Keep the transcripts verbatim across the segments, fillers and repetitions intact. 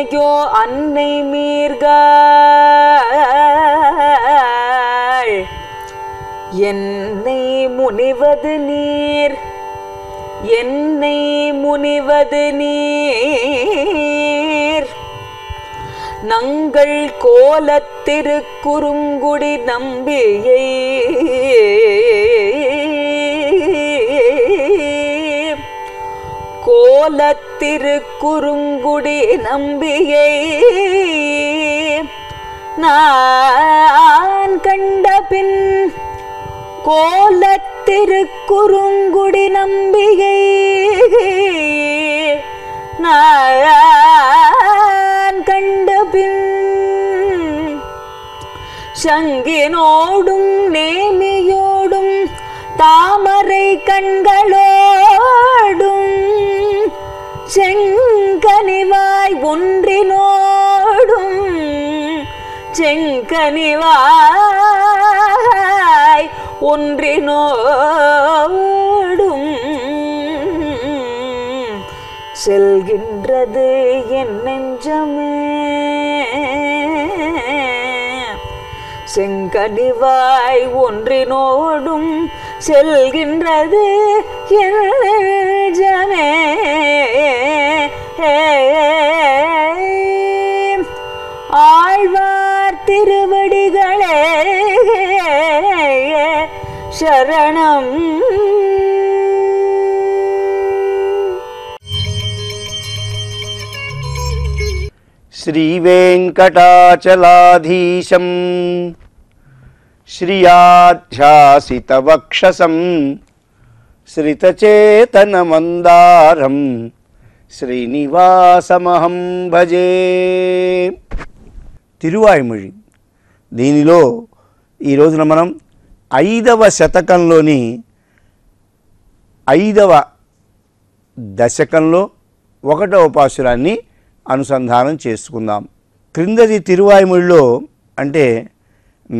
அன்னையோ அன்னை மீர்கள் என்னை முனிவது நீர், என்னை முனிவது நீர். நங்கள் கோலத் திருக்குறுங்குடி நம்பியை கோலத் திருக்குறுங்குடி நம்பியை நான் கண்ட பின், கோலத் திருக்குறுங்குடி நம்பியை நான் கண்ட பின், சங்கினோடும் நேமியோடும் தாமரை கண்களோடும் செங்கனிவாய் ஒன்றினோடும் செங்கனிவாய் ஒன்றினோடும் செல்கின்றது என் நெஞ்சமே. செங்கனிவாய் ஒன்றினோடும் செல்கின்றது என் நெஞ்சமே. ஆழ்வார் திருவடிகளே சரணம். ஸ்ரீவேங்கடாச்சலாதீசம் ஸ்ரீயாத்யாசிதவக்ஷசம் ஸ்ரிதசேதனமந்தாரம் ஸ்ரீநிவாசமஹம் భజే. తిరువాయిమొళి దీనిలో ఈరోజున మనం ఐదవ శతకంలోని ఐదవ దశకంలో ఒకటవ పాశురాన్ని అనుసంధానం చేసుకుందాం. క్రిందది తిరువాయిమొళిలో అంటే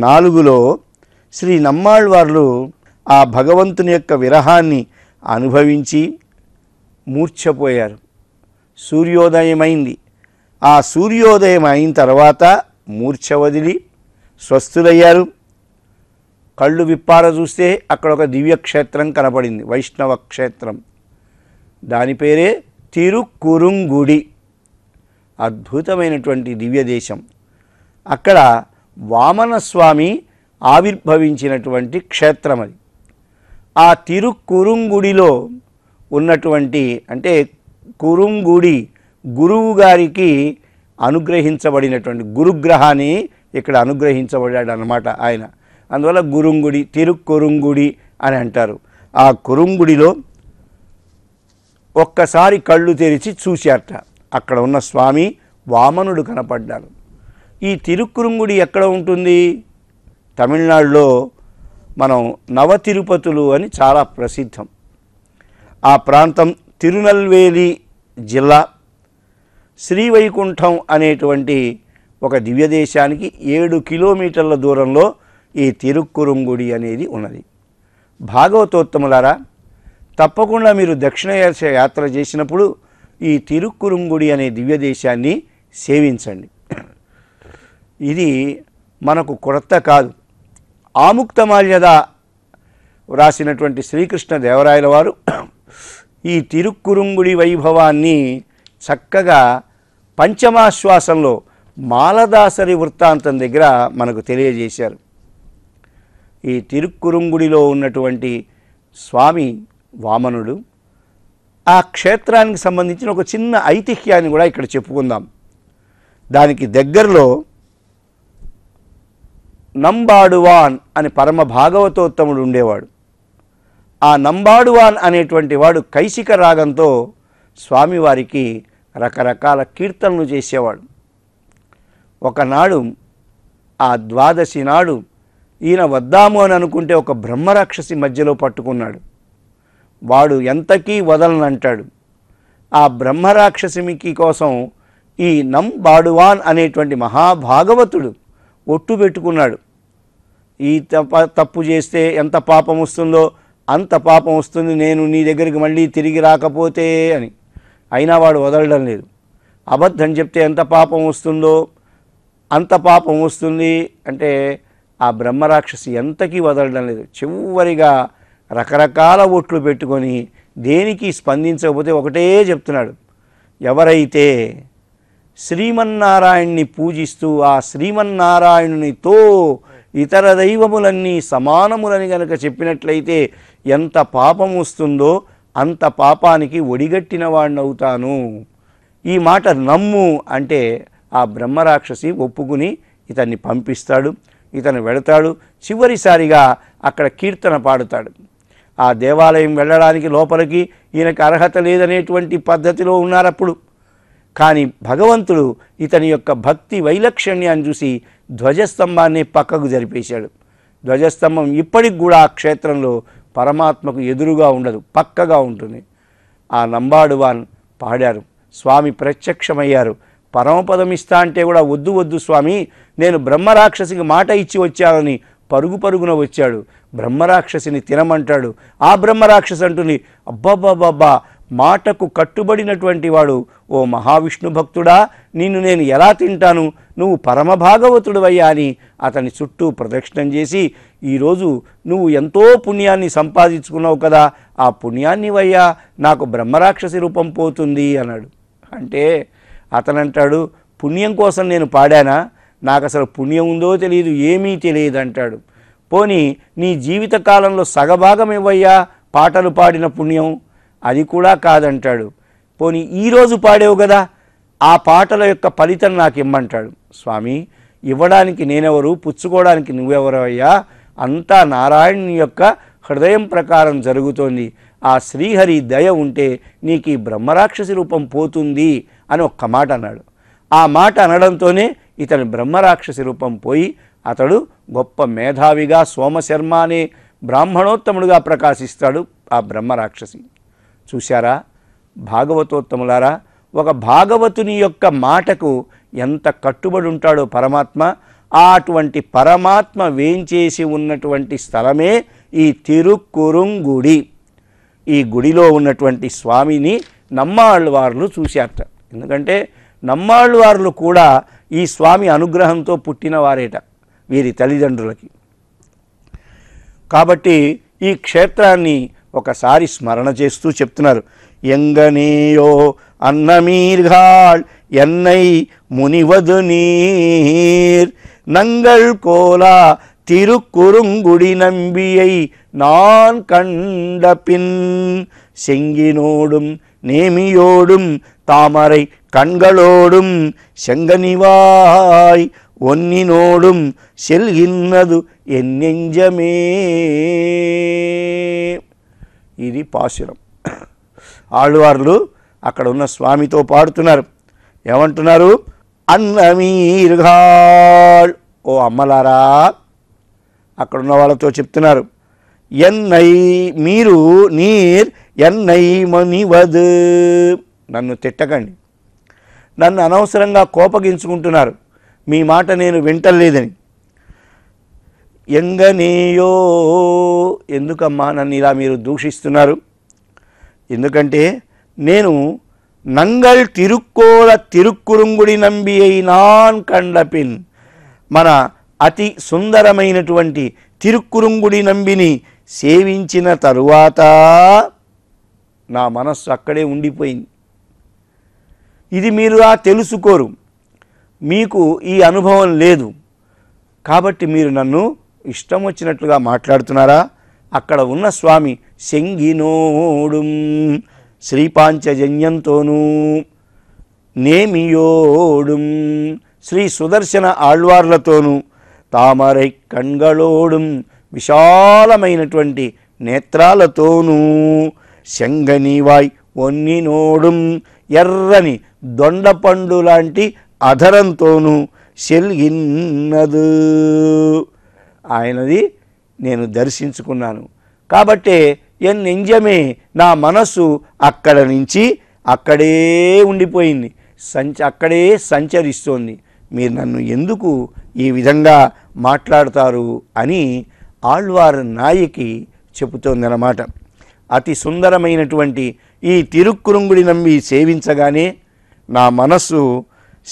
నాలుగులో శ్రీ నమ్మాళ్వార్లు ఆ భగవంతుని యొక్క విరహాన్ని అనుభవించి మూర్ఛపోయారు. సూర్యోదయమైంది. ఆ సూర్యోదయం అయిన తర్వాత మూర్ఛ వదిలి స్వస్థులయ్యారు. కళ్ళు విప్పార చూస్తే అక్కడ ఒక దివ్యక్షేత్రం కనపడింది, వైష్ణవ క్షేత్రం. దాని పేరే తిరుకురుంగుడి. అద్భుతమైనటువంటి దివ్యదేశం. అక్కడ వామనస్వామి ఆవిర్భవించినటువంటి క్షేత్రం అది. ఆ తిరుకురుంగుడిలో ఉన్నటువంటి అంటే కురుంగుడి గురువు గారికి అనుగ్రహించబడినటువంటి గురుగ్రహాన్ని ఇక్కడ అనుగ్రహించబడ్డాడు అన్నమాట ఆయన. అందువల్ల గురుంగుడి తిరుకురుంగుడి అని అంటారు. ఆ కురుంగుడిలో ఒక్కసారి కళ్ళు తెరిచి చూశారట. అక్కడ ఉన్న స్వామి వామనుడు కనపడ్డాడు. ఈ తిరుకురుంగుడి ఎక్కడ ఉంటుంది? తమిళనాడులో మనం నవ తిరుపతులు అని చాలా ప్రసిద్ధం. ఆ ప్రాంతం తిరునల్వేలి జిల్లా. శ్రీవైకుంఠం అనేటువంటి ఒక దివ్యదేశానికి ఏడు కిలోమీటర్ల దూరంలో ఈ తిరుకురుంగుడి అనేది ఉన్నది. భాగవతోత్తములారా, తప్పకుండా మీరు దక్షిణ ఏషియా యాత్ర చేసినప్పుడు ఈ తిరుకురుంగుడి అనే దివ్యదేశాన్ని సేవించండి. ఇది మనకు కొరత కాదు. ఆముక్తమాల్యద వ్రాసినటువంటి శ్రీకృష్ణ దేవరాయల వారు ఈ తిరుకురుంగుడి వైభవాన్ని చక్కగా పంచమాశ్వాసంలో మాలదాసరి వృత్తాంతం దగ్గర మనకు తెలియజేశారు. ఈ తిరుకురుంగుడిలో ఉన్నటువంటి స్వామి వామనుడు. ఆ క్షేత్రానికి సంబంధించిన ఒక చిన్న ఐతిహ్యాన్ని కూడా ఇక్కడ చెప్పుకుందాం. దానికి దగ్గరలో నంబాడువాన్ అని పరమ భాగవతోత్తముడు ఉండేవాడు. ఆ నంబాడువాన్ అనేటువంటి వాడు కైశిక రాగంతో స్వామివారికి రకరకాల కీర్తనలు చేసేవాడు. ఒకనాడు ఆ ద్వాదశి నాడు ఈయన వద్దాము అని అనుకుంటే ఒక బ్రహ్మరాక్షసి మధ్యలో పట్టుకున్నాడు. వాడు ఎంతకీ వదలనంటాడు. ఆ బ్రహ్మరాక్షసిమికి కోసం ఈ నంబాడువాన్ అనేటువంటి మహాభాగవతుడు ఒట్టు పెట్టుకున్నాడు. ఈ తప్ప తప్పు చేస్తే ఎంత పాపం వస్తుందో అంత పాపం వస్తుంది, నేను నీ దగ్గరికి మళ్ళీ తిరిగి రాకపోతే అని. అయినా వాడు వదలడం లేదు. అబద్ధం చెప్తే ఎంత పాపం వస్తుందో అంత పాపం వస్తుంది అంటే ఆ బ్రహ్మరాక్షసి ఎంతకీ వదలడం లేదు. చివరిగా రకరకాల ఓట్లు పెట్టుకొని దేనికి స్పందించకపోతే ఒకటే చెప్తున్నాడు, ఎవరైతే శ్రీమన్నారాయణ్ణి పూజిస్తూ ఆ శ్రీమన్నారాయణునితో ఇతర దైవములన్నీ సమానములని గనక చెప్పినట్లయితే ఎంత పాపం వస్తుందో అంత పాపానికి ఒడిగట్టిన వాడినవుతాను, ఈ మాట నమ్ము అంటే ఆ బ్రహ్మరాక్షసి ఒప్పుకుని ఇతన్ని పంపిస్తాడు. ఇతను వెళతాడు. చివరిసారిగా అక్కడ కీర్తన పాడుతాడు. ఆ దేవాలయం వెళ్ళడానికి లోపలికి ఈయనకు అర్హత లేదనేటువంటి పద్ధతిలో ఉన్నారప్పుడు, కానీ భగవంతుడు ఇతని యొక్క భక్తి వైలక్షణ్యాన్ని చూసి ధ్వజస్తంభాన్ని పక్కకు జరిపేశాడు. ధ్వజస్తంభం ఇప్పటికి కూడా ఆ క్షేత్రంలో పరమాత్మకు ఎదురుగా ఉండదు, పక్కగా ఉంటుంది. ఆ నంబాడువాన్ పాడారు, స్వామి ప్రత్యక్షమయ్యారు. పరమపదం ఇస్తా అంటే కూడా వద్దు వద్దు స్వామి, నేను బ్రహ్మరాక్షసికి మాట ఇచ్చి వచ్చానని పరుగు పరుగున వచ్చాడు. బ్రహ్మరాక్షసిని తినమంటాడు. ఆ బ్రహ్మరాక్షసి అంటుంది, అబ్బాబ్బాబ్బా మాటకు కట్టుబడినటువంటి వాడు ఓ మహావిష్ణు భక్తుడా, నిన్ను నేను ఎలా తింటాను, నువ్వు పరమభాగవతుడువయ్యా అని అతని చుట్టూ ప్రదక్షిణం చేసి, ఈరోజు నువ్వు ఎంతో పుణ్యాన్ని సంపాదించుకున్నావు కదా, ఆ పుణ్యాన్ని వయ్యా నాకు బ్రహ్మరాక్షసి రూపం పోతుంది అన్నాడు. అంటే అతనంటాడు, పుణ్యం కోసం నేను పాడానా, నాకు అసలు పుణ్యం ఉందో తెలియదు, ఏమీ తెలియదు అంటాడు. పోనీ నీ జీవితకాలంలో సగభాగం ఇవ్వయ్యా పాటలు పాడిన పుణ్యం, అది కూడా కాదంటాడు. పోనీ ఈరోజు పాడేవు కదా ఆ పాటల యొక్క ఫలితం నాకు ఇమ్మంటాడు. స్వామి ఇవ్వడానికి నేనెవరు, పుచ్చుకోవడానికి నువ్వెవరు అయ్యా, అంతా నారాయణుని యొక్క హృదయం ప్రకారం జరుగుతోంది, ఆ శ్రీహరి దయ ఉంటే నీకు ఈ బ్రహ్మరాక్షసి రూపం పోతుంది అని ఒక్క మాట అన్నాడు. ఆ మాట అనడంతోనే ఇతని బ్రహ్మరాక్షసి రూపం పోయి అతడు గొప్ప మేధావిగా సోమశర్మ అనే బ్రాహ్మణోత్తముడుగా ప్రకాశిస్తాడు ఆ బ్రహ్మరాక్షసి. చూశారా భాగవతోత్తములారా, ఒక భాగవతుని యొక్క మాటకు ఎంత కట్టుబడి ఉంటాడో పరమాత్మ. అటువంటి పరమాత్మ వేంచేసి ఉన్నటువంటి స్థలమే ఈ తిరుకురుంగుడి. ఈ గుడిలో ఉన్నటువంటి స్వామిని నమ్మాళ్ళవార్లు చూశారట. ఎందుకంటే నమ్మాళ్ళవార్లు కూడా ఈ స్వామి అనుగ్రహంతో పుట్టినవారేట వీరి తల్లిదండ్రులకి. కాబట్టి ఈ క్షేత్రాన్ని ఒకసారి స్మరణ చేస్తూ చెప్తున్నారు, ఎంగనేయో అన్నమీర్ఘాళ్ ఎన్నై మునివదు నీర్ నంగల్ కోలా తిరుకురుంగుడి నంబియై நான் கண்ட பின் செங்கினோடும் நேமியோடும் தாமரை கண்களோடும் செங்கனிவாய் ஒன்னினோடும் செல்கின்னது என் நெஞ்சமே. ఇది పాశురం. ఆళ్వార్లు అక్కడ ఉన్న స్వామితో పాడుతున్నారు. ఏమంటున్నారు, అన్నమీర్ఘాళ్ ఓ అమ్మలారా, అక్కడున్న వాళ్ళతో చెప్తున్నారు, ఎన్నై మీరు నీర్ ఎన్నై మనివద్ నన్ను తిట్టకండి, నన్ను అనవసరంగా కోపగించుకుంటున్నారు, మీ మాట నేను వింటలేదని. ఎంగనేయో ఎందుకమ్మా నన్ను ఇలా మీరు దూషిస్తున్నారు, ఎందుకంటే నేను నంగల్ తిరుక్కోళ తిరుక్కురుంగుడి నంబి అయినాన్ కండపిన్ మన అతి సుందరమైనటువంటి తిరుక్కురుంగుడి నంబిని సేవించిన తరువాత నా మనస్సు అక్కడే ఉండిపోయింది. ఇది మీరు ఆ తెలుసుకోరు, మీకు ఈ అనుభవం లేదు, కాబట్టి మీరు నన్ను ఇష్టం వచ్చినట్లుగా మాట్లాడుతున్నారా. అక్కడ ఉన్న స్వామి శంగినోడు శ్రీపాంచజన్యంతోనూ నేమియోడు శ్రీ సుదర్శన ఆళ్వార్లతోనూ తామరై కణ్గళోడు విశాలమైనటువంటి నేత్రాలతోనూ శంగనివాయ్ ఒన్నినోడు ఎర్రని దొండపండు లాంటి అధరంతోనూ సెల్గిన్నదు ఆయనది నేను దర్శించుకున్నాను కాబట్టే ఎన్ నిజమే నా మనస్సు అక్కడ నుంచి అక్కడే ఉండిపోయింది, సంచ అక్కడే సంచరిస్తోంది, మీరు నన్ను ఎందుకు ఈ విధంగా మాట్లాడతారు అని ఆళ్వార్ నాయకి చెబుతోందన్నమాట. అతి సుందరమైనటువంటి ఈ తిరుక్కురుంగుడి నంబి సేవించగానే నా మనసు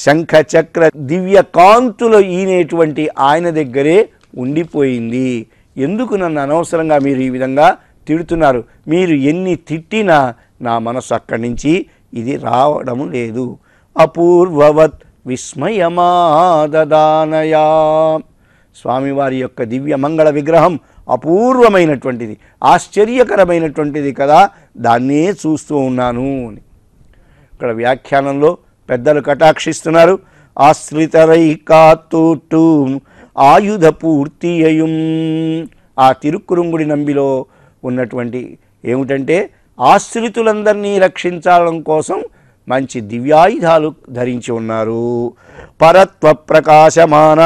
శంఖ చక్ర దివ్య కాంతులో ఈనేటువంటి ఆయన దగ్గరే ఉండిపోయింది. ఎందుకు నన్ను అనవసరంగా మీరు ఈ విధంగా తిడుతున్నారు, మీరు ఎన్ని తిట్టినా నా మనసు అక్కడి నుంచి ఇది రావడం లేదు. అపూర్వవత్ విస్మయమాదదానయా, స్వామివారి యొక్క దివ్య మంగళ విగ్రహం అపూర్వమైనటువంటిది, ఆశ్చర్యకరమైనటువంటిది కదా, దాన్నే చూస్తూ ఉన్నాను అని ఇక్కడ వ్యాఖ్యానంలో పెద్దలు కటాక్షిస్తున్నారు. ఆశ్రితరై కాతూటూ ఆయుధ పూర్తి అయ్యుం, ఆ తిరుక్కురుంగుడి నంబిలో ఉన్నటువంటి ఏమిటంటే ఆశ్రితులందరినీ రక్షించడం కోసం మంచి దివ్యాయుధాలు ధరించి ఉన్నారు. పరత్వ ప్రకాశమాన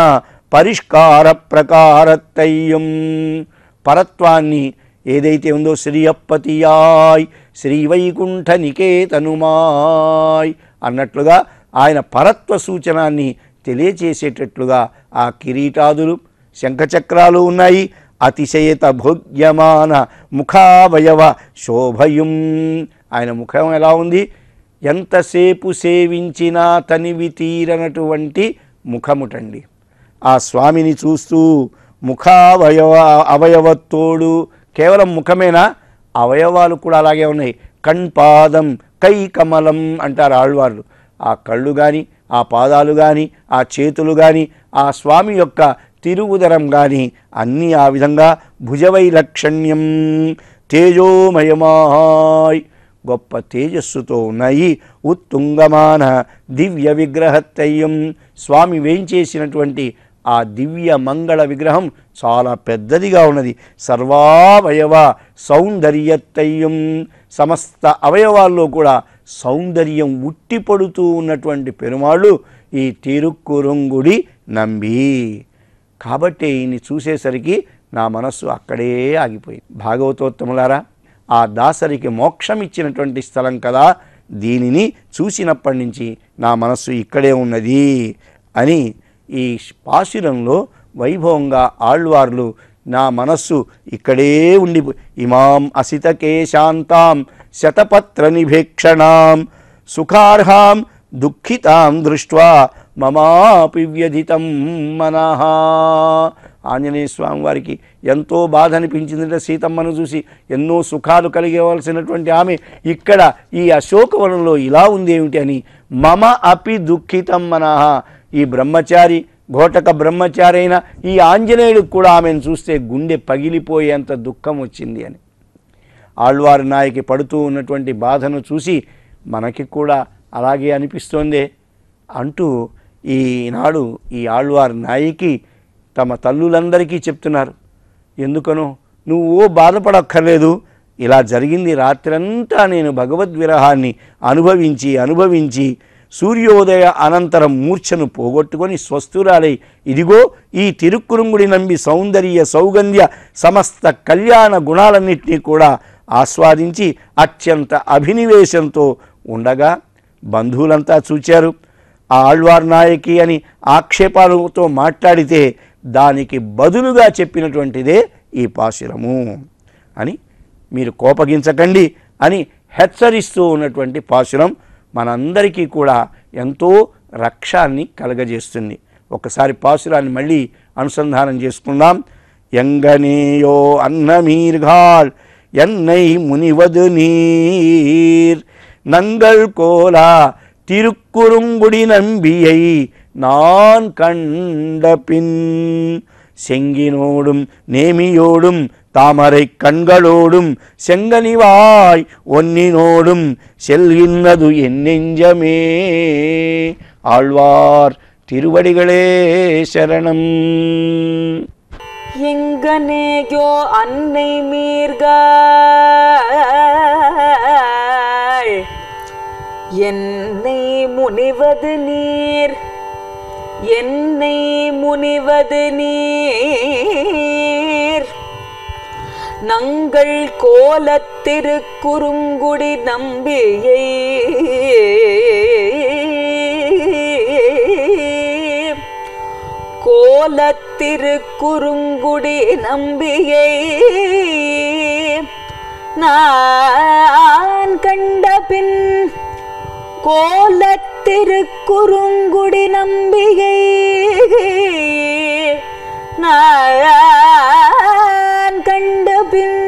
పరిష్కార ప్రకారత్తయ్యం, పరత్వాన్ని ఏదైతే ఉందో శ్రీ అప్పతియాయ్ శ్రీ వైకుంఠ నికేతనుమాయ్ అన్నట్లుగా ఆయన పరత్వ సూచనాన్ని తెలియచేసేటట్లుగా ఆ కిరీటాదులు శంఖచక్రాలు ఉన్నాయి. అతిశయత భోగ్యమాన ముఖావయవ శోభయం, ఆయన ముఖం ఎలా ఉంది, ఎంతసేపు సేవించినా తనివి తీరనటువంటి ముఖముటండి. ఆ స్వామిని చూస్తూ ముఖావయవ అవయవతోడు కేవలం ముఖమేనా, అవయవాలు కూడా అలాగే ఉన్నాయి. కణ్పాదం కై కమలం అంటారు ఆళ్వార్లు. ఆ కళ్ళు కానీ ఆ పాదాలు కానీ ఆ చేతులు కానీ ఆ స్వామి యొక్క తిరుగుదరం కానీ అన్నీ ఆ విధంగా భుజవైలక్షణ్యం తేజోమయమాయ్, గొప్ప తేజస్సుతో ఉన్నాయి. ఉత్తుంగమాన దివ్య విగ్రహత్తయ్యం, స్వామి వేయించేసినటువంటి ఆ దివ్య మంగళ విగ్రహం చాలా పెద్దదిగా ఉన్నది. సర్వావయవ సౌందర్యత్తయ్యం, సమస్త అవయవాల్లో కూడా సౌందర్యం ఉట్టిపడుతూ ఉన్నటువంటి పెరుమాళ్ళు ఈ తిరుక్కురుంగుడి నంబి. కాబట్టి ఈయన్ని చూసేసరికి నా మనస్సు అక్కడే ఆగిపోయింది. భాగవతోత్తములారా, ఆ దాసరికి మోక్షం ఇచ్చినటువంటి స్థలం కదా, దీనిని చూసినప్పటి నుంచి నా మనస్సు ఇక్కడే ఉన్నది అని ఈ పాశురంలో వైభవంగా ఆళ్వార్లు నా మనస్సు ఇక్కడే ఉండిపోయి. ఇమాం అసితకేశాంతాం శతపత్ర నిభేక్షణాం సుఖార్హాం దుఃఖితాం దృష్ట్వా మమాపి వ్యధితం మనః. ఆంజనేయ స్వామి వారికి ఎంతో బాధ అనిపించిందంటే సీతమ్మను చూసి, ఎన్నో సుఖాలు కలిగేవలసినటువంటి ఆమె ఇక్కడ ఈ అశోకవనంలో ఇలా ఉందేమిటి అని మమ అపి దుఃఖితం మనః. ఈ బ్రహ్మచారి ఘోటక బ్రహ్మచారి అయిన ఈ ఆంజనేయుడికి కూడా ఆమెను చూస్తే గుండె పగిలిపోయేంత దుఃఖం వచ్చింది అని ఆళ్వారు నాయకి పడుతూ ఉన్నటువంటి బాధను చూసి మనకి కూడా అలాగే అనిపిస్తోందే అంటూ ఈనాడు ఈ ఆళ్వారు నాయకి తమ తల్లులందరికీ చెప్తున్నారు. ఎందుకనో నువ్వు ఓ బాధపడక్కర్లేదు, ఇలా జరిగింది, రాత్రంతా నేను భగవద్విరహాన్ని అనుభవించి అనుభవించి సూర్యోదయ అనంతరం మూర్ఛను పోగొట్టుకొని స్వస్థురాలై ఇదిగో ఈ తిరుక్కురుంగుడి నంబి సౌందర్య సౌగంధ్య సమస్త కళ్యాణ గుణాలన్నింటినీ కూడా ఆస్వాదించి అత్యంత అభినివేశంతో ఉండగా బంధువులంతా చూచారు. ఆ ఆళ్వార్ నాయకి అని ఆక్షేపాలతో మాట్లాడితే దానికి బదులుగా చెప్పినటువంటిదే ఈ పాశురము అని మీరు కోపగించకండి అని హెచ్చరిస్తూ ఉన్నటువంటి పాశురం మనందరికీ కూడా ఎంతో రక్షాన్ని కలగజేస్తుంది. ఒకసారి పాశురాన్ని మళ్ళీ అనుసంధానం చేసుకుందాం. ఎంగనేయో అన్నమీర్ఘాల్ ఎన్నై మునివదు నీర్ నంగల్ కోలా తిరుక్కురుంగుడి నంబిயை நான் கண்ட பின் செங்கினோடும் நேமியோடும் தாமரை கண்களோடும் செங்கனிவாய் ஒன்னினோடும் செல்கின்றது என் நெஞ்சமே. ஆழ்வார் திருவடிகளே சரணம். எங்கனேயோ அன்னை மீர்காள் என்னை முனிவது நீர் என்னை முனிவது நீர் நங்கள் கோலத் திருக்குறுங்குடி நம்பியை கோலத் திருக்குறுங்குடி நம்பியை நான் கண்ட பின் கோலத் திருக்குறுங்குடி நம்பியை நான் கண்டபின்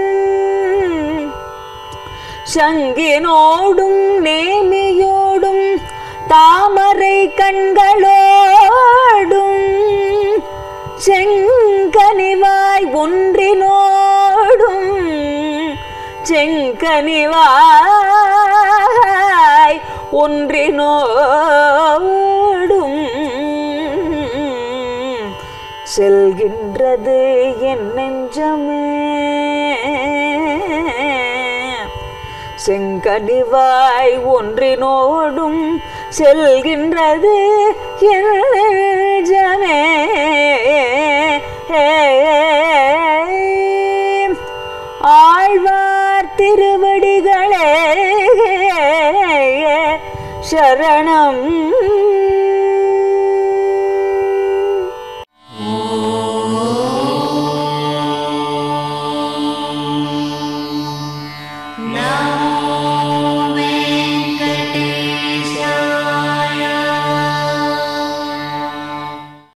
சங்கினோடும் நேமியோடும் தாமரை கண்களோடும் செங்கனிவாய் ஒன்றினோடும் செங்கனிவாய் ஒன்றினோடும் செல்கின்றது என் நெஞ்சமே. செங்கனிவாய் ஒன்றினோடும் செல்கின்றது என் நெஞ்சமே. ஆழ்வார் திருவடிகளே சரணம்.